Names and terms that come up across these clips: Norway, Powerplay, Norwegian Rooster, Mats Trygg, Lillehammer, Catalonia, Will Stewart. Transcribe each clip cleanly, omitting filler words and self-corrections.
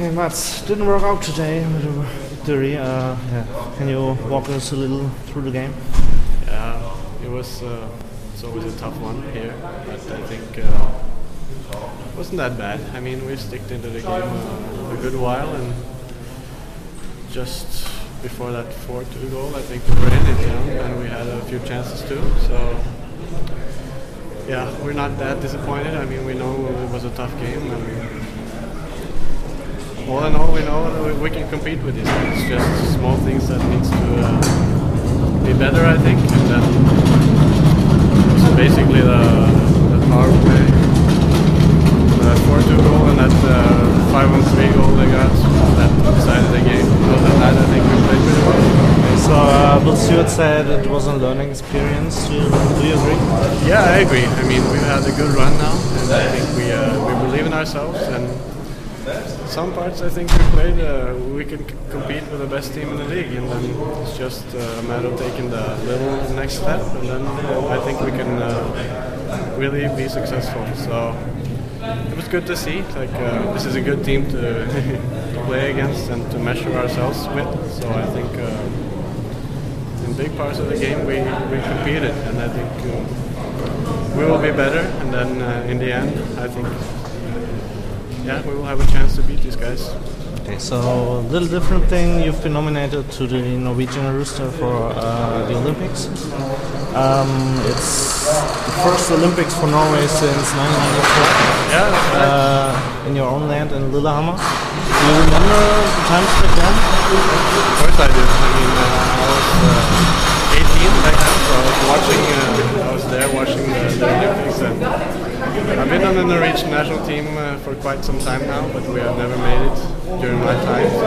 Hey Mats, didn't work out today with a victory. Can you walk us a little through the game? Yeah, it was. It's always a tough one here, but I think it wasn't that bad. I mean, we sticked into the game a good while, and just before that 4-2 goal, I think we were in it, and we had a few chances too. So. Yeah, we're not that disappointed. I mean, we know it was a tough game, and all in all, we know we can compete with this. It's just small things that needs to be better, I think. And that's basically the power play, the 4-2 goal, and that 5-on-3 goal they got, that decided the game. Other than that, I think we played pretty well. So Will Stewart said it was a learning experience. Do you agree? Yeah, I agree. I mean, we've had a good run now, and I think we believe in ourselves. And some parts, I think we played, we can compete with the best team in the league, and then it's just a matter of taking the little next step, and then I think we can really be successful. So it was good to see. Like this is a good team to, to play against and to measure ourselves with. So I think. In big parts of the game we competed, and I think we will be better, and then in the end I think we will have a chance to beat these guys. Okay, so a little different thing, you've been nominated to the Norwegian Rooster for the Olympics. It's the first Olympics for Norway since 1994. Yeah, that's right. In your own land in Lillehammer. Do you remember the times back then? Of course I do. I mean, I was 18 back then, so I was watching. I was there watching the Olympics, and I've been on the Norwegian national team for quite some time now, but we have never made it during my time. So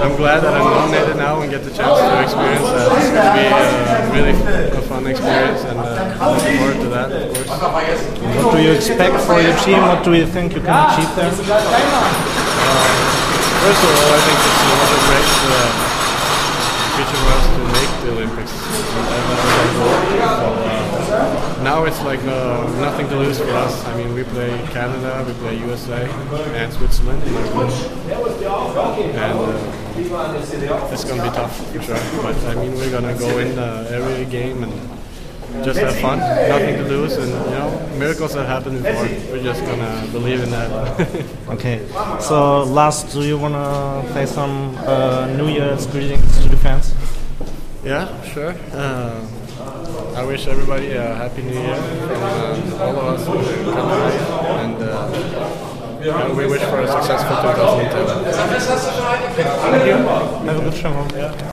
I'm glad that I'm nominated now and get the chance to experience that. It's going to be really a fun experience, and I look forward to that, of course. What do you expect for your team? What do you think you can achieve there? First of all, I think it's another great feature for us to make the Olympics. Now it's like nothing to lose for us. I mean, we play Canada, we play USA, and Switzerland. And it's going to be tough for sure. But I mean, we're going to go in every game and just have fun. Nothing to lose, and you know, miracles have happened before. We're just going to believe in that. Okay. So last, do you want to say some New Year's greetings to the fans? Yeah, sure. I wish everybody a happy New Year from all of us in Catalonia, and we wish for a successful 2010. Thank you. Have a good show. Yeah.